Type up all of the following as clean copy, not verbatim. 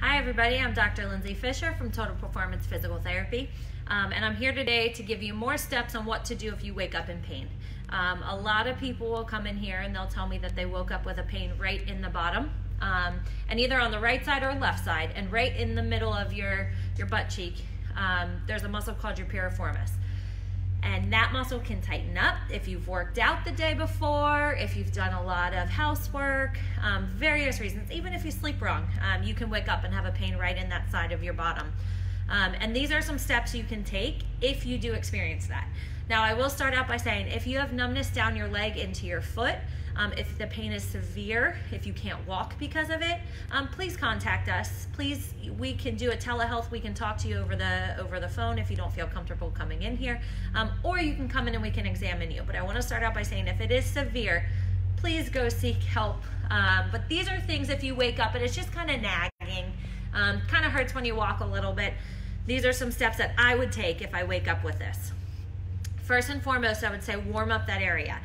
Hi everybody, I'm Dr. Lindsay Fisher from Total Performance Physical Therapy, and I'm here today to give you more steps on what to do if you wake up in pain. A lot of people will come in here and they'll tell me that they woke up with a pain right in the bottom, and either on the right side or left side, and right in the middle of your butt cheek, there's a muscle called your piriformis. And that muscle can tighten up if you've worked out the day before, if you've done a lot of housework, various reasons. Even if you sleep wrong, you can wake up and have a pain right in that side of your bottom. And these are some steps you can take if you do experience that. Now, I will start out by saying if you have numbness down your leg into your foot, if the pain is severe, if you can't walk because of it, please contact us. Please, we can do a telehealth. We can talk to you over the phone if you don't feel comfortable coming in here, or you can come in and we can examine you. But I want to start out by saying if it is severe, please go seek help. But these are things if you wake up and it's just kind of nagging, kind of hurts when you walk a little bit. These are some steps that I would take if I wake up with this. First and foremost, I would say warm up that area.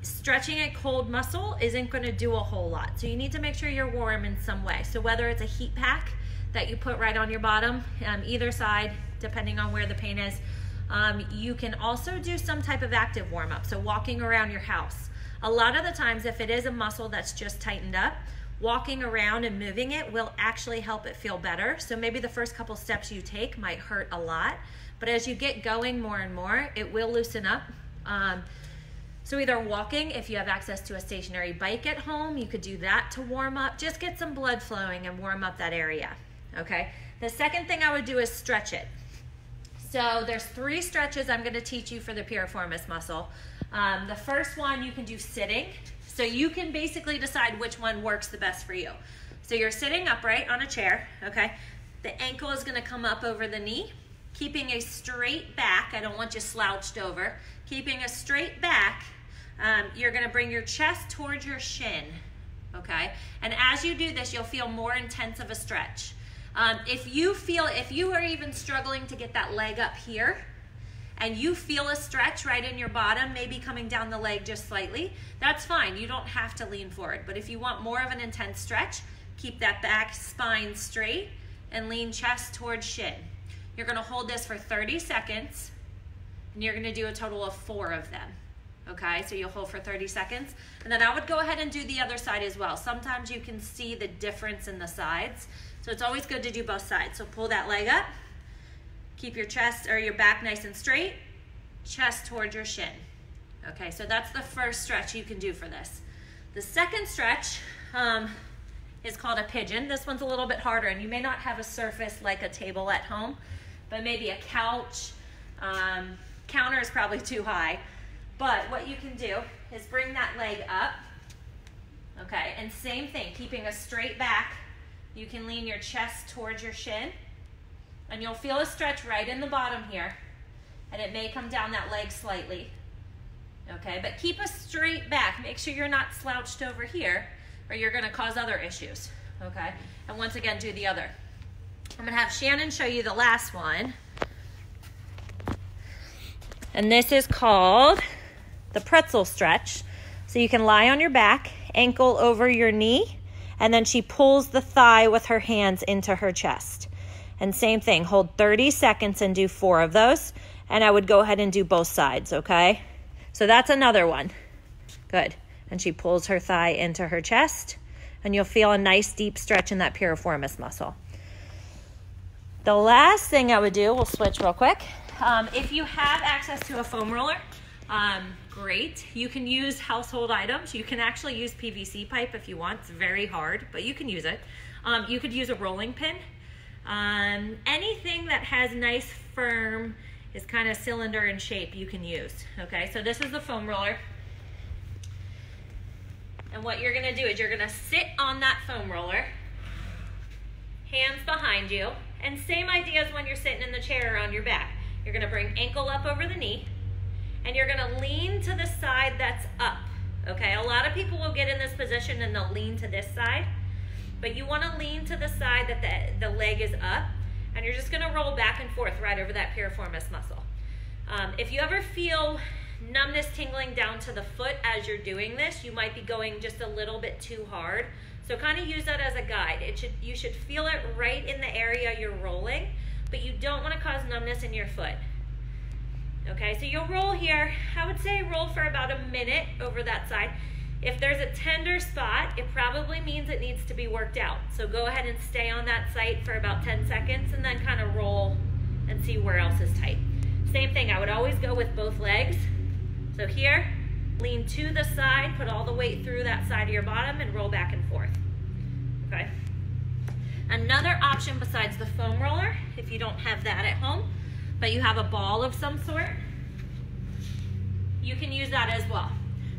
Stretching a cold muscle isn't going to do a whole lot, so you need to make sure you're warm in some way. So whether it's a heat pack that you put right on your bottom, either side, depending on where the pain is, you can also do some type of active warm-up, so walking around your house. A lot of the times, if it is a muscle that's just tightened up, walking around and moving it will actually help it feel better. So maybe the first couple steps you take might hurt a lot, but as you get going more and more, it will loosen up. So either walking, if you have access to a stationary bike at home, you could do that to warm up. Just get some blood flowing and warm up that area, okay? The second thing I would do is stretch it. So there's 3 stretches I'm gonna teach you for the piriformis muscle. The first one you can do sitting. So you can basically decide which one works the best for you. So you're sitting upright on a chair, okay? The ankle is gonna come up over the knee, keeping a straight back. I don't want you slouched over. Keeping a straight back, you're gonna bring your chest towards your shin, okay? And as you do this, you'll feel more intense of a stretch. If you are even struggling to get that leg up here, and you feel a stretch right in your bottom, maybe coming down the leg just slightly, that's fine. You don't have to lean forward. But if you want more of an intense stretch, keep that back spine straight and lean chest towards shin. You're gonna hold this for 30 seconds, and you're gonna do a total of 4 of them. Okay, so you'll hold for 30 seconds. And then I would go ahead and do the other side as well. Sometimes you can see the difference in the sides. So it's always good to do both sides. So pull that leg up, keep your chest or your back nice and straight, chest towards your shin. Okay, so that's the first stretch you can do for this. The second stretch is called a pigeon. This one's a little bit harder, and you may not have a surface like a table at home, but maybe a couch. Counter is probably too high. But what you can do is bring that leg up, okay, and same thing, keeping a straight back. You can lean your chest towards your shin, and you'll feel a stretch right in the bottom here, and it may come down that leg slightly, okay? But keep a straight back. Make sure you're not slouched over here, or you're gonna cause other issues, okay? And once again, do the other. I'm gonna have Shannon show you the last one, and this is called the pretzel stretch. So you can lie on your back, ankle over your knee, and then she pulls the thigh with her hands into her chest. And same thing, hold 30 seconds and do 4 of those. And I would go ahead and do both sides, okay? So that's another one. Good. And she pulls her thigh into her chest, and you'll feel a nice deep stretch in that piriformis muscle. The last thing I would do, we'll switch real quick. If you have access to a foam roller, great. You can use household items. You can actually use PVC pipe if you want. It's very hard, but you can use it. You could use a rolling pin. Anything that has nice firm is kind of cylinder in shape you can use. Okay, so this is the foam roller. And what you're gonna do is you're gonna sit on that foam roller, hands behind you, and same idea as when you're sitting in the chair or on your back. You're gonna bring ankle up over the knee, and you're gonna lean to the side that's up. Okay, a lot of people will get in this position and they'll lean to this side. But you want to lean to the side that the leg is up, and you're just going to roll back and forth right over that piriformis muscle. If you ever feel numbness tingling down to the foot as you're doing this, you might be going just a little bit too hard. So kind of use that as a guide. You should feel it right in the area you're rolling, but you don't want to cause numbness in your foot. Okay, so you'll roll here. I would say roll for about a minute over that side. If there's a tender spot, it probably means it needs to be worked out. So go ahead and stay on that site for about 10 seconds and then kind of roll and see where else is tight. Same thing, I would always go with both legs. So here, lean to the side, put all the weight through that side of your bottom and roll back and forth, okay? Another option besides the foam roller, if you don't have that at home, but you have a ball of some sort, you can use that as well.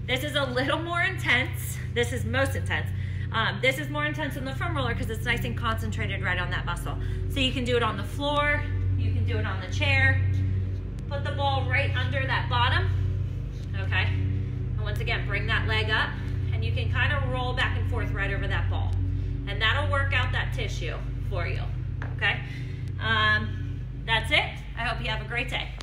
This is a little more intense. This is most intense. This is more intense than the foam roller because it's nice and concentrated right on that muscle. So you can do it on the floor, you can do it on the chair. Put the ball right under that bottom, okay? And once again, bring that leg up and you can kind of roll back and forth right over that ball. And that'll work out that tissue for you, okay? That's it. I hope you have a great day.